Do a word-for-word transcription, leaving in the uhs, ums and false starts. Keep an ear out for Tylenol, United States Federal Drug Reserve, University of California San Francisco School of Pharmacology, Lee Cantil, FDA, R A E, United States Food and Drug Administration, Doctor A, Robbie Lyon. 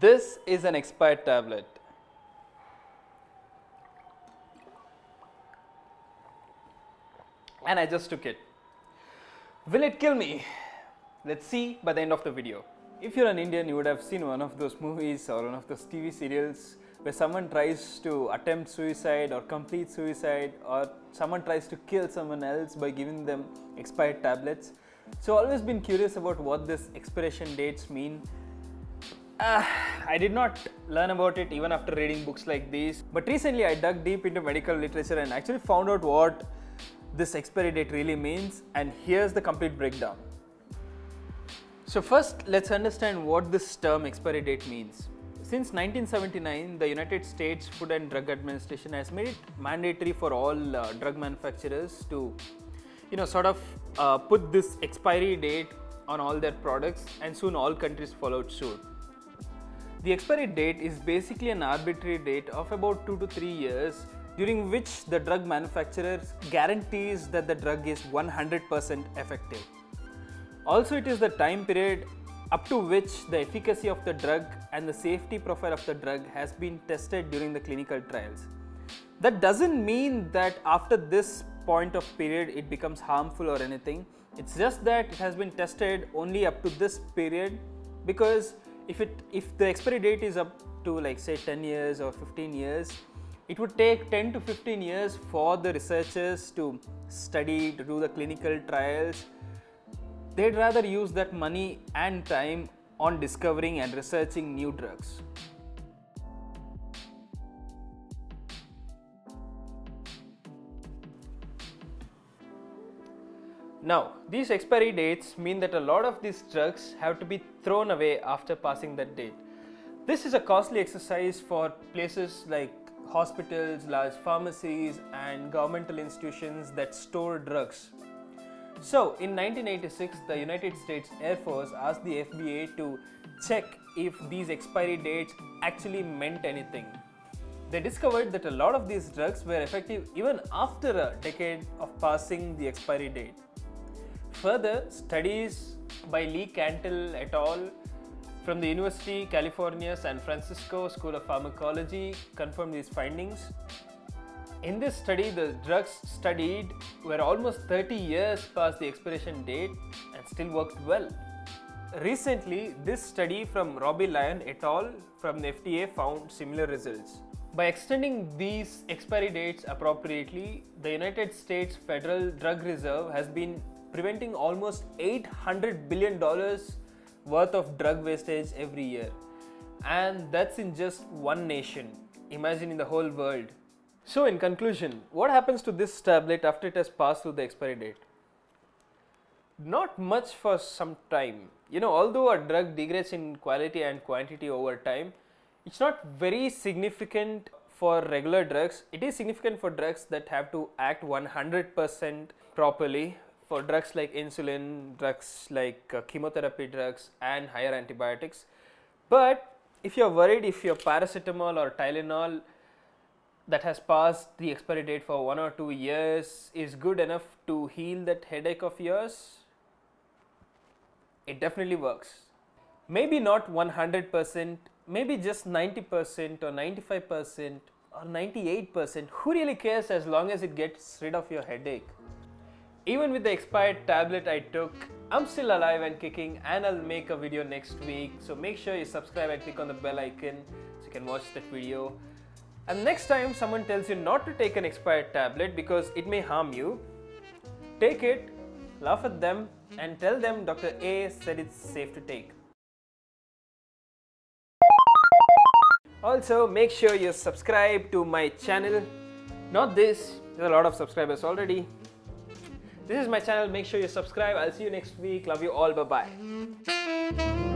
This is an expired tablet. And I just took it. Will it kill me? Let's see by the end of the video. If you're an Indian, you would have seen one of those movies or one of those T V serials where someone tries to attempt suicide or complete suicide, or someone tries to kill someone else by giving them expired tablets. So I've always been curious about what these expiration dates mean. Uh, I did not learn about it even after reading books like these, but recently I dug deep into medical literature and actually found out what this expiry date really means, and here's the complete breakdown. So first, let's understand what this term expiry date means. Since nineteen seventy-nine, the United States Food and Drug Administration has made it mandatory for all uh, drug manufacturers to, you know, sort of uh, put this expiry date on all their products, and soon all countries followed suit. The expiry date is basically an arbitrary date of about two to three years during which the drug manufacturer guarantees that the drug is one hundred percent effective. Also, it is the time period up to which the efficacy of the drug and the safety profile of the drug has been tested during the clinical trials. That doesn't mean that after this point of period it becomes harmful or anything. It's just that it has been tested only up to this period, because if it if the expiry date is up to, like, say ten years or fifteen years, it would take ten to fifteen years for the researchers to study, to do the clinical trials. They'd rather use that money and time on discovering and researching new drugs. Now, these expiry dates mean that a lot of these drugs have to be thrown away after passing that date. This is a costly exercise for places like hospitals, large pharmacies, and governmental institutions that store drugs. So, in nineteen eighty-six, the United States Air Force asked the F D A to check if these expiry dates actually meant anything. They discovered that a lot of these drugs were effective even after a decade of passing the expiry date. Further, studies by Lee Cantil et al. From the University of California San Francisco School of Pharmacology confirmed these findings. In this study, the drugs studied were almost thirty years past the expiration date and still worked well. Recently, this study from Robbie Lyon et al. From the F D A found similar results. By extending these expiry dates appropriately, the United States Federal Drug Reserve has been preventing almost eight hundred billion dollars worth of drug wastage every year. And that's in just one nation. Imagine in the whole world. So in conclusion, what happens to this tablet after it has passed through the expiry date? Not much for some time. You know, although a drug degrades in quality and quantity over time, it's not very significant for regular drugs. It is significant for drugs that have to act one hundred percent properly, for drugs like insulin, drugs like uh, chemotherapy drugs, and higher antibiotics. But if you're worried if your paracetamol or Tylenol that has passed the expiry date for one or two years is good enough to heal that headache of yours, it definitely works. Maybe not one hundred percent, maybe just ninety percent or ninety-five percent or ninety-eight percent. Who really cares as long as it gets rid of your headache? Even with the expired tablet I took, I'm still alive and kicking, and I'll make a video next week. So make sure you subscribe and click on the bell icon so you can watch that video. And next time someone tells you not to take an expired tablet because it may harm you, take it, laugh at them, and tell them Doctor A said it's safe to take. Also, make sure you subscribe to my channel. Not this, there's a lot of subscribers already. This is my channel, make sure you subscribe. I'll see you next week. Love you all, bye-bye.